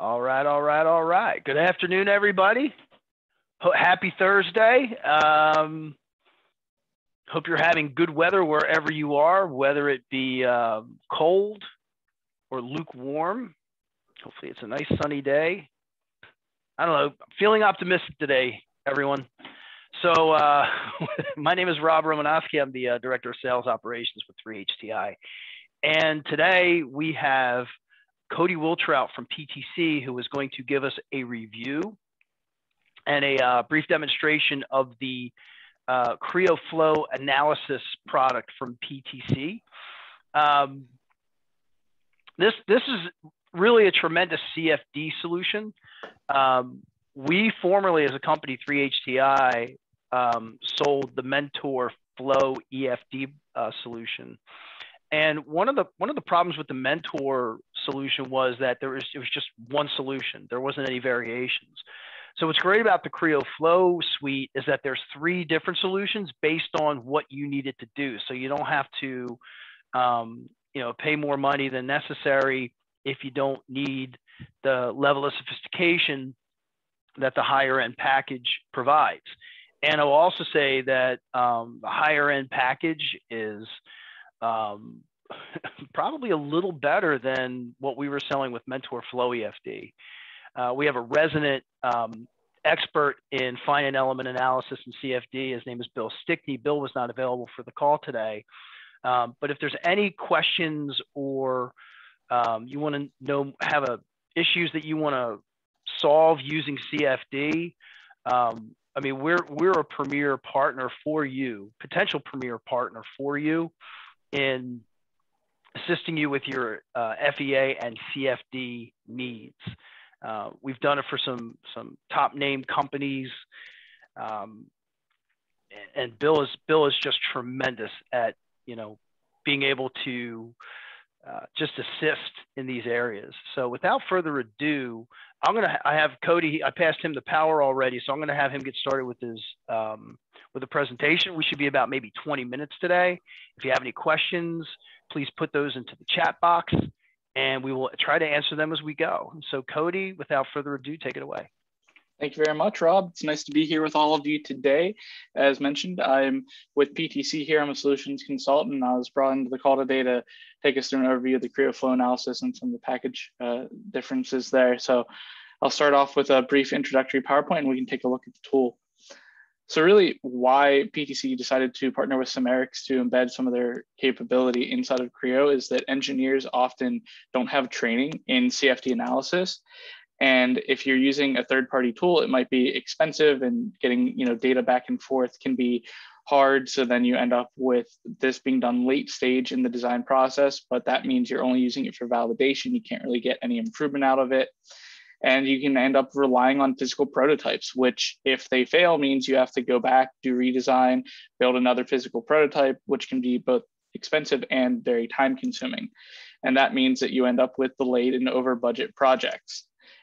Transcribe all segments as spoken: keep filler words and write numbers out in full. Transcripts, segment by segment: All right, all right, all right. Good afternoon, everybody. Happy Thursday. Um, hope you're having good weather wherever you are, whether it be um, cold or lukewarm. Hopefully it's a nice sunny day. I don't know, I'm feeling optimistic today, everyone. So uh, my name is Rob Romanowski. I'm the uh, Director of Sales Operations with three H T I. And today we have Cody Wiltrout from P T C, who is going to give us a review and a uh, brief demonstration of the uh, Creo Flow Analysis product from P T C. Um, this, this is really a tremendous C F D solution. Um, we formerly, as a company, three H T I, um, sold the Mentor Flow E F D uh, solution. And one of the one of the problems with the Mentor solution was that there was it was just one solution. There wasn't any variations. So what's great about the Creo Flow suite is that there's three different solutions based on what you need it to do. So you don't have to, um, you know, pay more money than necessary if you don't need the level of sophistication that the higher end package provides. And I'll also say that um, the higher end package is Um, probably a little better than what we were selling with Mentor Flow E F D. Uh, we have a resident um, expert in finite element analysis and C F D. His name is Bill Stickney. Bill was not available for the call today. Um, but if there's any questions or um, you want to know, have a, issues that you want to solve using C F D, um, I mean, we're, we're a premier partner for you, potential premier partner for you, in assisting you with your uh, F E A and C F D needs. Uh, we've done it for some some top name companies, um, and Bill is Bill is just tremendous at you know being able to uh, just assist in these areas. So without further ado, I'm gonna I have Cody. I passed him the power already, so I'm gonna have him get started with his. Um, With the presentation, we should be about maybe twenty minutes today. If you have any questions, please put those into the chat box and we will try to answer them as we go. So Cody, without further ado, take it away. Thank you very much, Rob. It's nice to be here with all of you today. As mentioned, I'm with P T C here. I'm a solutions consultant. I was brought into the call today to take us through an overview of the Creo Flow analysis and some of the package uh, differences there. So I'll start off with a brief introductory PowerPoint and we can take a look at the tool. So really why P T C decided to partner with Simerics to embed some of their capability inside of Creo is that engineers often don't have training in C F D analysis. And if you're using a third-party tool, it might be expensive and getting you know, data back and forth can be hard. So then you end up with this being done late stage in the design process, but that means you're only using it for validation. You can't really get any improvement out of it. And you can end up relying on physical prototypes, which if they fail means you have to go back, do redesign, build another physical prototype, which can be both expensive and very time consuming. And that means that you end up with delayed and over budget projects.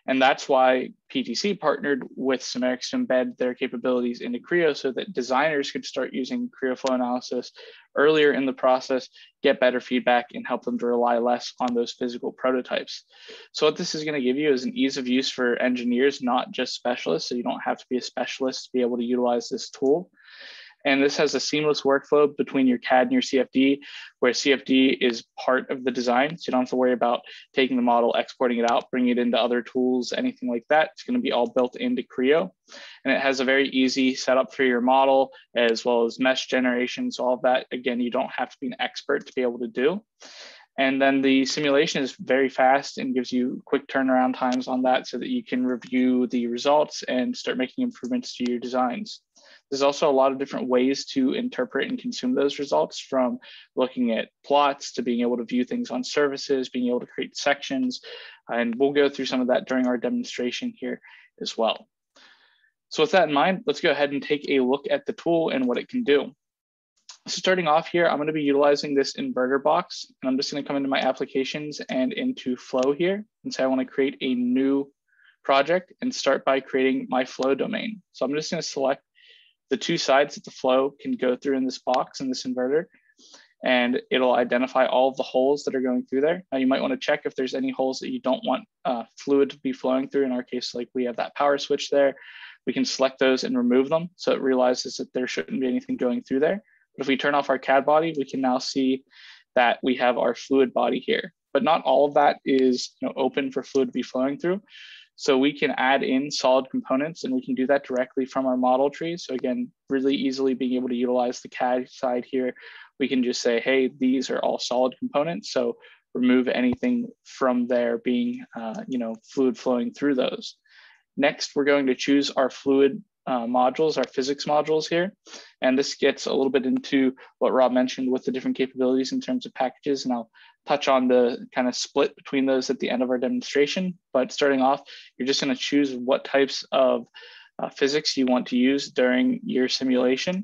And that's why P T C partnered with Simerics to embed their capabilities into Creo so that designers could start using Creo Flow Analysis earlier in the process, get better feedback, and help them to rely less on those physical prototypes. So what this is going to give you is an ease of use for engineers, not just specialists. So you don't have to be a specialist to be able to utilize this tool. And this has a seamless workflow between your C A D and your C F D, where C F D is part of the design. So you don't have to worry about taking the model, exporting it out, bringing it into other tools, anything like that. It's going to be all built into Creo. And it has a very easy setup for your model, as well as mesh generations, all of that. Again, you don't have to be an expert to be able to do. And then the simulation is very fast and gives you quick turnaround times on that so that you can review the results and start making improvements to your designs. There's also a lot of different ways to interpret and consume those results, from looking at plots to being able to view things on surfaces, being able to create sections. And we'll go through some of that during our demonstration here as well. So with that in mind, let's go ahead and take a look at the tool and what it can do. So starting off here, I'm going to be utilizing this inverter box, and I'm just going to come into my applications and into flow here and say I want to create a new project and start by creating my flow domain. So I'm just going to select the two sides that the flow can go through in this box in this inverter. and it'll identify all of the holes that are going through there. Now you might want to check if there's any holes that you don't want uh, fluid to be flowing through. In our case, like we have that power switch there, we can select those and remove them. So it realizes that there shouldn't be anything going through there. But if we turn off our C A D body, we can now see that we have our fluid body here, but not all of that is you know, open for fluid to be flowing through. So we can add in solid components, and we can do that directly from our model tree. So again, really easily being able to utilize the C A D side here, we can just say, hey, these are all solid components. So remove anything from there being uh, you know, fluid flowing through those. Next, we're going to choose our fluid Uh, modules, our physics modules here. And this gets a little bit into what Rob mentioned with the different capabilities in terms of packages. And I'll touch on the kind of split between those at the end of our demonstration. But starting off, you're just going to choose what types of uh, physics you want to use during your simulation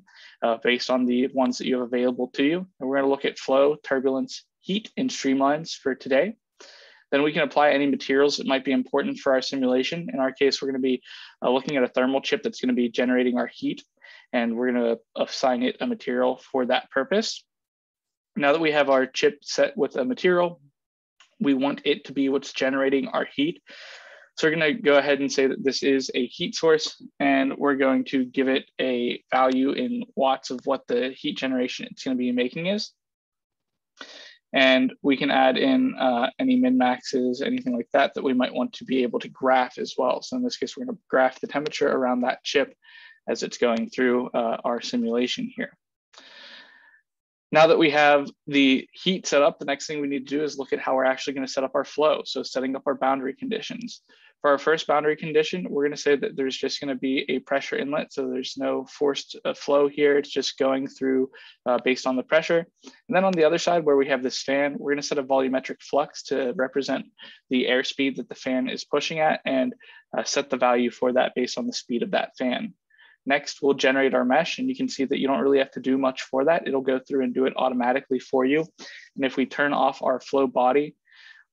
uh, based on the ones that you have available to you. And we're going to look at flow, turbulence, heat, and streamlines for today. Then we can apply any materials that might be important for our simulation. In our case, we're going to be uh, looking at a thermal chip that's going to be generating our heat, and we're going to assign it a material for that purpose. Now that we have our chip set with a material, we want it to be what's generating our heat. So we're going to go ahead and say that this is a heat source, and we're going to give it a value in watts of what the heat generation it's going to be making is. And we can add in uh, any min-maxes, anything like that, that we might want to be able to graph as well. So in this case, we're gonna graph the temperature around that chip as it's going through uh, our simulation here. Now that we have the heat set up, the next thing we need to do is look at how we're actually gonna set up our flow. So setting up our boundary conditions. For our first boundary condition, we're gonna say that there's just gonna be a pressure inlet. So there's no forced uh, flow here. It's just going through uh, based on the pressure. And then on the other side where we have this fan, we're gonna set a volumetric flux to represent the airspeed that the fan is pushing at, and uh, set the value for that based on the speed of that fan. Next, we'll generate our mesh, and you can see that you don't really have to do much for that. It'll go through and do it automatically for you. And if we turn off our flow body,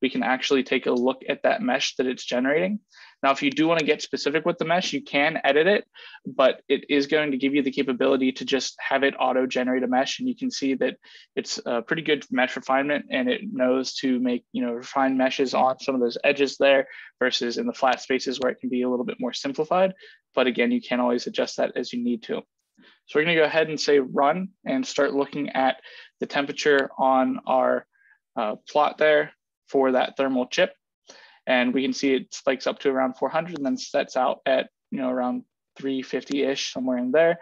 we can actually take a look at that mesh that it's generating. Now, if you do want to get specific with the mesh, you can edit it, but it is going to give you the capability to just have it auto generate a mesh. And you can see that it's a pretty good mesh refinement, and it knows to make, you know, refined meshes on some of those edges there versus in the flat spaces where it can be a little bit more simplified. But again, you can always adjust that as you need to. So we're going to go ahead and say run and start looking at the temperature on our uh, plot there for that thermal chip. And we can see it spikes up to around four hundred and then sets out at, you know, around three fifty-ish, somewhere in there.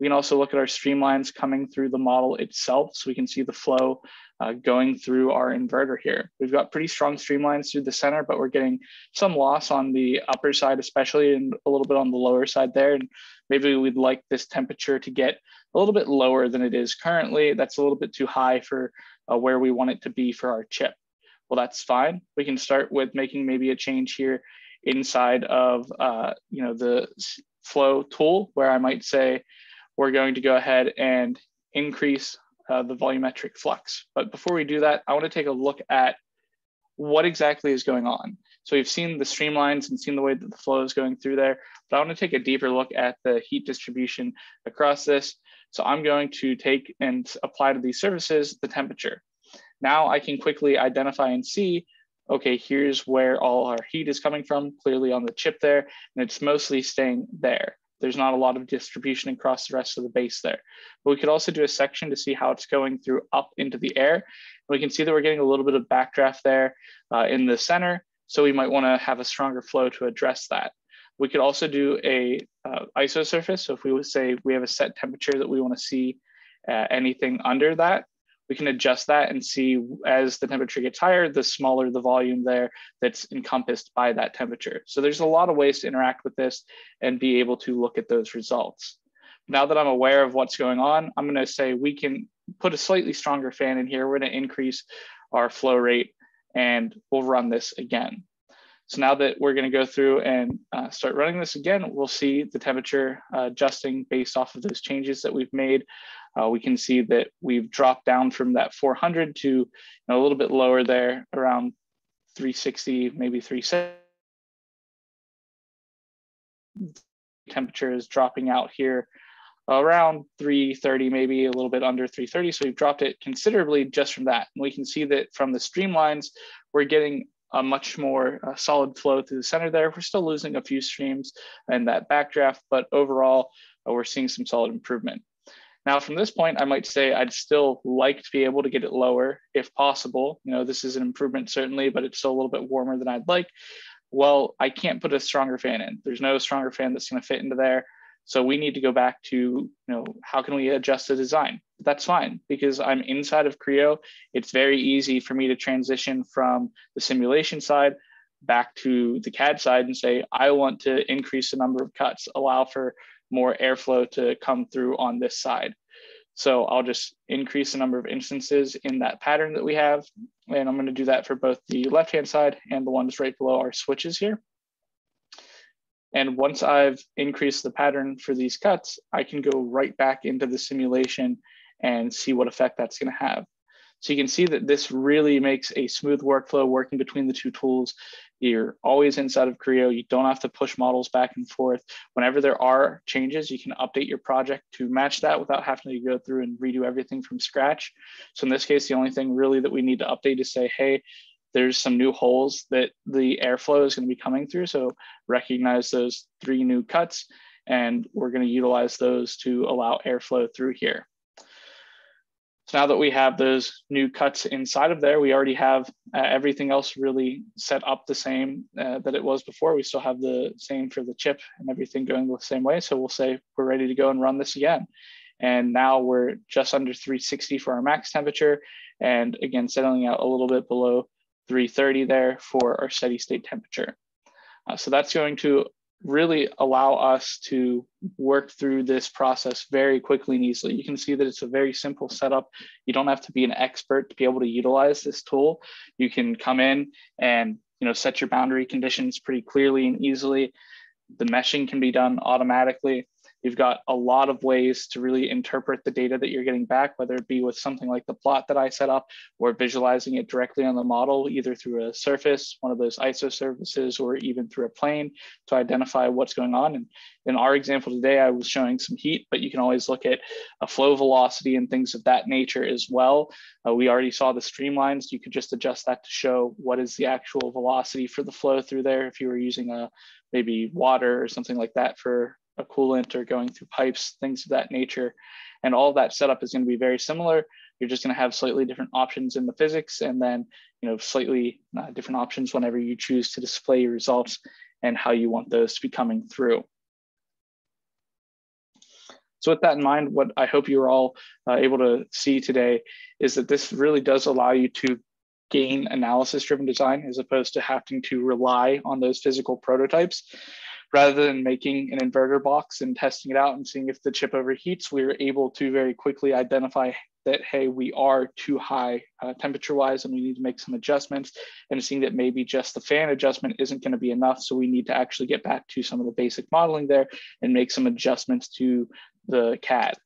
We can also look at our streamlines coming through the model itself. So we can see the flow uh, going through our inverter here. We've got pretty strong streamlines through the center, but we're getting some loss on the upper side, especially, and a little bit on the lower side there. And maybe we'd like this temperature to get a little bit lower than it is currently. That's a little bit too high for uh, where we want it to be for our chip. Well, that's fine. We can start with making maybe a change here inside of uh, you know, the flow tool, where I might say we're going to go ahead and increase uh, the volumetric flux. But before we do that, I want to take a look at what exactly is going on. So we've seen the streamlines and seen the way that the flow is going through there, but I want to take a deeper look at the heat distribution across this. So I'm going to take and apply to these surfaces the temperature. Now I can quickly identify and see, okay, here's where all our heat is coming from, clearly on the chip there, and it's mostly staying there. There's not a lot of distribution across the rest of the base there. But we could also do a section to see how it's going through up into the air. We can see that we're getting a little bit of backdraft there uh, in the center, so we might wanna have a stronger flow to address that. We could also do a uh, I S O surface. So if we would say we have a set temperature that we wanna see uh, anything under that, we can adjust that and see as the temperature gets higher, the smaller the volume there that's encompassed by that temperature. So there's a lot of ways to interact with this and be able to look at those results. Now that I'm aware of what's going on, I'm going to say we can put a slightly stronger fan in here. We're going to increase our flow rate, and we'll run this again. So now that we're going to go through and uh, start running this again, we'll see the temperature uh, adjusting based off of those changes that we've made. Uh, we can see that we've dropped down from that four hundred to, you know, a little bit lower there, around three sixty, maybe three seventy. Temperature is dropping out here around three thirty, maybe a little bit under three thirty. So we've dropped it considerably just from that. And we can see that from the streamlines, we're getting a much more uh, solid flow through the center there. We're still losing a few streams in that backdraft, but overall, uh, we're seeing some solid improvement. Now, from this point, I might say I'd still like to be able to get it lower if possible. You know, this is an improvement certainly, but it's still a little bit warmer than I'd like. Well, I can't put a stronger fan in. There's no stronger fan that's gonna fit into there. So we need to go back to, you know, how can we adjust the design? That's fine, because I'm inside of Creo. It's very easy for me to transition from the simulation side back to the C A D side and say, I want to increase the number of cuts, allow for more airflow to come through on this side. So I'll just increase the number of instances in that pattern that we have. And I'm gonna do that for both the left-hand side and the ones right below our switches here. And once I've increased the pattern for these cuts, I can go right back into the simulation and see what effect that's gonna have. So you can see that this really makes a smooth workflow working between the two tools. You're always inside of Creo. You don't have to push models back and forth. Whenever there are changes, you can update your project to match that without having to go through and redo everything from scratch. So in this case, the only thing really that we need to update is say, hey, there's some new holes that the airflow is going to be coming through. So recognize those three new cuts, and we're going to utilize those to allow airflow through here. So now that we have those new cuts inside of there, we already have uh, everything else really set up the same uh, that it was before. We still have the same for the chip and everything going the same way. So we'll say we're ready to go and run this again. And now we're just under three sixty for our max temperature. And again, settling out a little bit below three thirty there for our steady state temperature. Uh, so that's going to really allow us to work through this process very quickly and easily. You can see that it's a very simple setup. You don't have to be an expert to be able to utilize this tool. You can come in and, you know, set your boundary conditions pretty clearly and easily. The meshing can be done automatically. You've got a lot of ways to really interpret the data that you're getting back, whether it be with something like the plot that I set up or visualizing it directly on the model, either through a surface, one of those I S O surfaces, or even through a plane to identify what's going on. And in our example today, I was showing some heat, but you can always look at a flow velocity and things of that nature as well. Uh, we already saw the streamlines. You could just adjust that to show what is the actual velocity for the flow through there if you were using a maybe water or something like that for a coolant or going through pipes, things of that nature. And all that setup is going to be very similar. You're just going to have slightly different options in the physics and then, you know, slightly uh, different options whenever you choose to display your results and how you want those to be coming through. So with that in mind, what I hope you're all uh, able to see today is that this really does allow you to gain analysis-driven design as opposed to having to rely on those physical prototypes. Rather than making an inverter box and testing it out and seeing if the chip overheats, we were able to very quickly identify that, hey, we are too high uh, temperature-wise and we need to make some adjustments, and seeing that maybe just the fan adjustment isn't going to be enough. So we need to actually get back to some of the basic modeling there and make some adjustments to the C A D.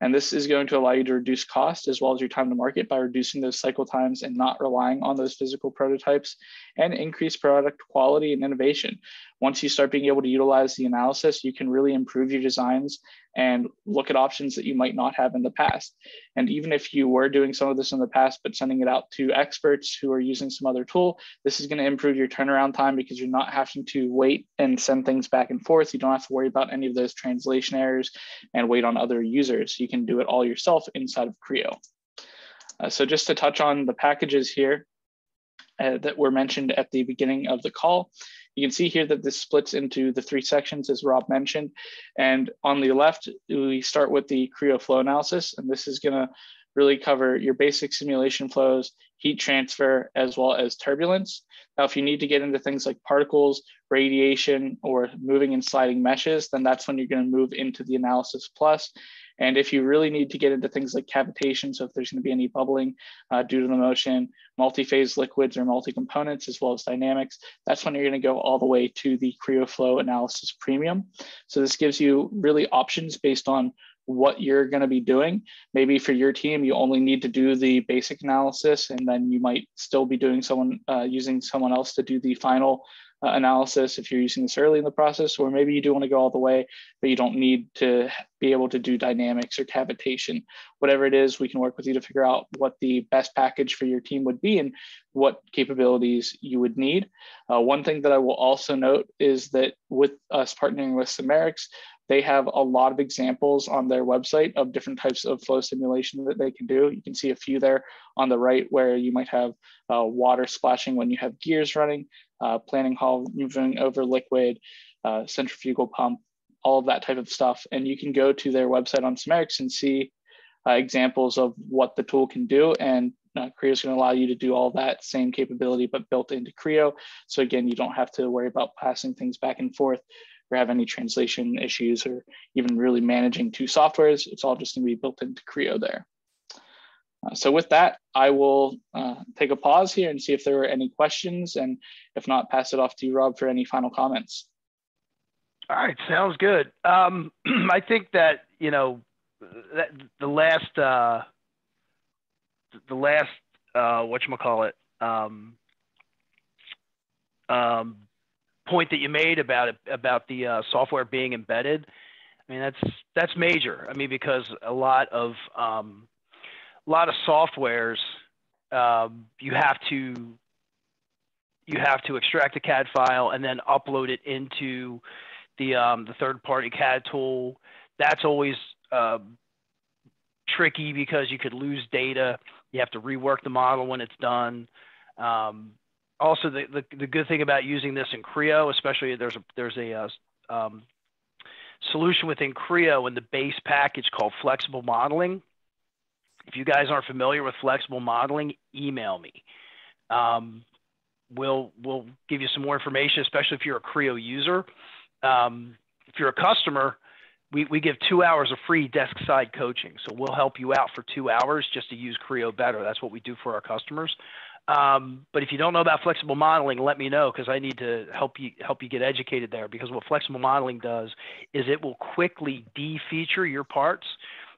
And this is going to allow you to reduce cost as well as your time to market by reducing those cycle times and not relying on those physical prototypes, and increase product quality and innovation. Once you start being able to utilize the analysis, you can really improve your designs and look at options that you might not have in the past. And even if you were doing some of this in the past, but sending it out to experts who are using some other tool, this is going to improve your turnaround time because you're not having to wait and send things back and forth. You don't have to worry about any of those translation errors and wait on other users. You can do it all yourself inside of Creo. Uh, so just to touch on the packages here uh, that were mentioned at the beginning of the call, you can see here that this splits into the three sections, as Rob mentioned. And on the left, we start with the Creo Flow Analysis. And this is going to really cover your basic simulation flows, heat transfer, as well as turbulence. Now, if you need to get into things like particles, radiation, or moving and sliding meshes, then that's when you're going to move into the Analysis Plus. And if you really need to get into things like cavitation, so if there's going to be any bubbling uh, due to the motion, multi-phase liquids or multi-components, as well as dynamics, that's when you're going to go all the way to the Creo Flow Analysis Premium. So this gives you really options based on what you're going to be doing. Maybe for your team, you only need to do the basic analysis, and then you might still be doing someone uh, using someone else to do the final uh, analysis if you're using this early in the process, or maybe you do want to go all the way, but you don't need to be able to do dynamics or cavitation. Whatever it is, we can work with you to figure out what the best package for your team would be and what capabilities you would need. Uh, one thing that I will also note is that with us partnering with Simerics, they have a lot of examples on their website of different types of flow simulation that they can do. You can see a few there on the right where you might have uh, water splashing when you have gears running, uh, planning hall moving over liquid, uh, centrifugal pump, all of that type of stuff. And you can go to their website on Simerics and see uh, examples of what the tool can do. And uh, Creo is going to allow you to do all that same capability, but built into Creo. So again, you don't have to worry about passing things back and forth or have any translation issues or even really managing two softwares. It's all just going to be built into Creo there. Uh, so with that, I will uh, take a pause here and see if there are any questions. And if not, pass it off to you, Rob, for any final comments. All right, sounds good. Um, I think that, you know, that the last, uh, the last, uh, whatchamacallit, um, um, point that you made about it, about the uh, software being embedded. I mean, that's, that's major. I mean, because a lot of, um, a lot of softwares, um, you have to, you have to extract a C A D file and then upload it into the, um, the third party C A D tool. That's always uh, tricky because you could lose data. You have to rework the model when it's done. Um, Also, the, the, the good thing about using this in Creo, especially there's a, there's a uh, um, solution within Creo in the base package called Flexible Modeling. If you guys aren't familiar with Flexible Modeling, email me. Um, we'll, we'll give you some more information, especially if you're a Creo user. Um, if you're a customer, we, we give two hours of free desk side coaching. So we'll help you out for two hours just to use Creo better. That's what we do for our customers. Um, but if you don't know about flexible modeling, let me know, because I need to help you help you get educated there, because what flexible modeling does is it will quickly de-feature your parts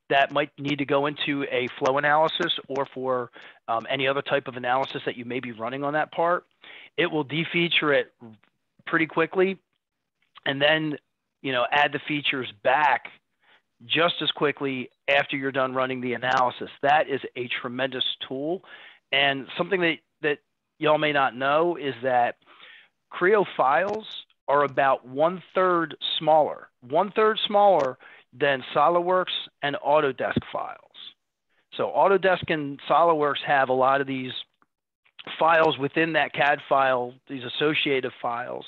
that might need to go into a flow analysis or for um, any other type of analysis that you may be running on that part. It will de-feature it pretty quickly and then, you know, add the features back just as quickly after you're done running the analysis. That is a tremendous tool. And something that, that y'all may not know is that Creo files are about one third smaller, one third smaller than SOLIDWORKS and Autodesk files. So Autodesk and SOLIDWORKS have a lot of these files within that C A D file, these associative files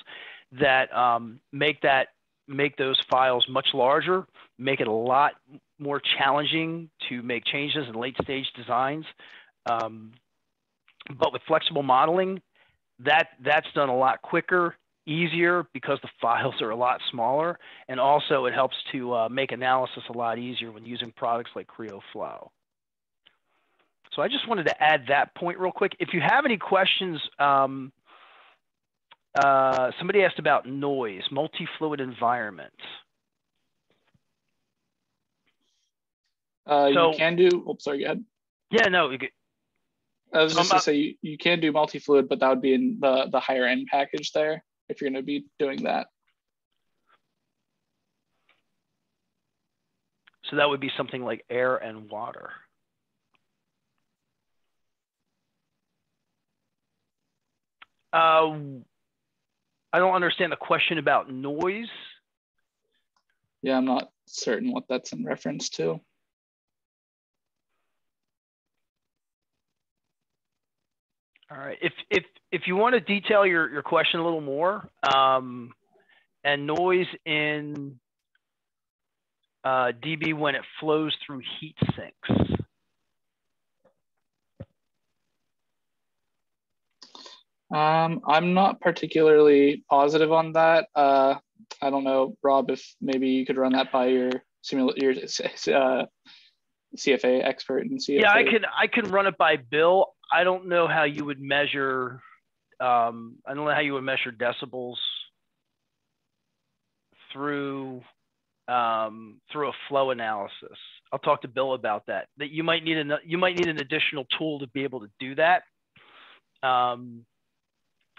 that um, make that make those files much larger, make it a lot more challenging to make changes in late stage designs. Um, But with flexible modeling, that that's done a lot quicker, easier, because the files are a lot smaller. And also it helps to uh, make analysis a lot easier when using products like Creo Flow. So I just wanted to add that point real quick. If you have any questions, um, uh, somebody asked about noise, multi-fluid environment. Uh, so, you can do, oops, sorry, go ahead. Yeah, no, you could. I was just going to say, you, you can do multi-fluid, but that would be in the, the higher end package there, if you're going to be doing that. So that would be something like air and water. Uh, I don't understand the question about noise. Yeah, I'm not certain what that's in reference to. All right. If if if you want to detail your your question a little more, um, and noise in uh, D B when it flows through heat sinks. Um, I'm not particularly positive on that. Uh, I don't know, Rob, if maybe you could run that by your simula- your uh, C F A expert and see. Yeah, I can I can run it by Bill. I don't know how you would measure, um, I don't know how you would measure decibels through, um, through a flow analysis. I'll talk to Bill about that, that you might need, an, you might need an additional tool to be able to do that. Um,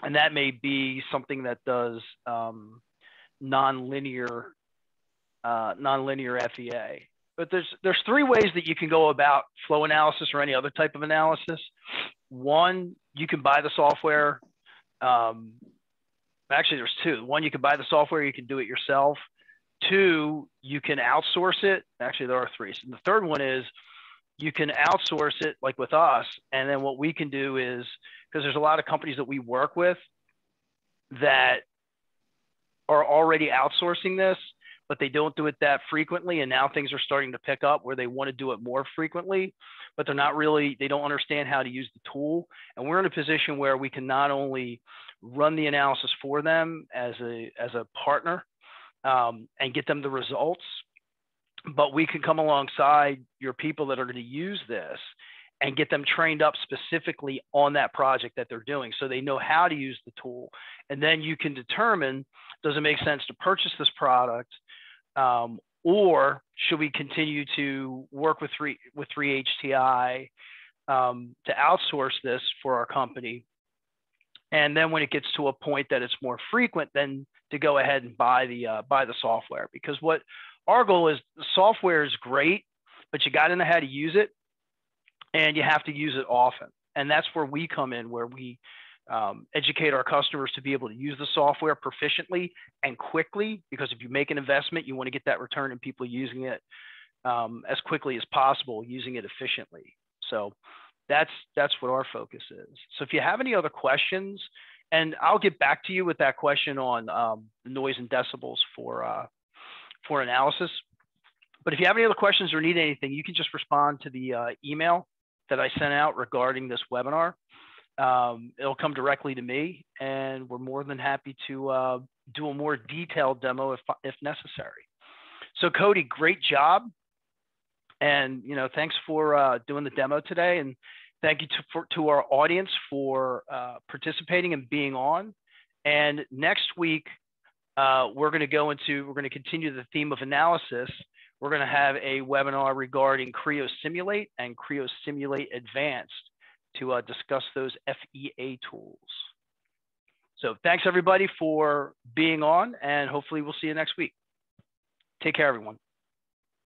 And that may be something that does um, nonlinear, uh, nonlinear F E A. But there's, there's three ways that you can go about flow analysis or any other type of analysis. One, you can buy the software. Um, actually, there's two. One, you can buy the software, you can do it yourself. Two, you can outsource it. Actually, there are three. And the third one is you can outsource it like with us. And then what we can do is, because there's a lot of companies that we work with that are already outsourcing this, but they don't do it that frequently. And now things are starting to pick up where they want to do it more frequently, but they're not really, they don't understand how to use the tool. And we're in a position where we can not only run the analysis for them as a, as a partner, Um, and get them the results, but we can come alongside your people that are going to use this and get them trained up specifically on that project that they're doing, so they know how to use the tool. And then you can determine, does it make sense to purchase this product, um, or should we continue to work with three with three H T I um, to outsource this for our company? And then when it gets to a point that it's more frequent, then to go ahead and buy the uh, buy the software. Because what our goal is, the software is great, but you got to know how to use it, and you have to use it often. And that's where we come in, where we um, educate our customers to be able to use the software proficiently and quickly. Because if you make an investment, you want to get that return and people using it um, as quickly as possible, using it efficiently. So That's, that's what our focus is. So if you have any other questions, and I'll get back to you with that question on um, noise and decibels for, uh, for analysis. But if you have any other questions or need anything, you can just respond to the uh, email that I sent out regarding this webinar. Um, it'll come directly to me, and we're more than happy to uh, do a more detailed demo if, if necessary. So Cody, great job. And, you know, thanks for uh, doing the demo today. And thank you to, for, to our audience for uh, participating and being on. And next week, uh, we're going to go into, we're going to continue the theme of analysis. We're going to have a webinar regarding Creo Simulate and Creo Simulate Advanced to uh, discuss those F E A tools. So thanks everybody for being on, and hopefully we'll see you next week. Take care, everyone.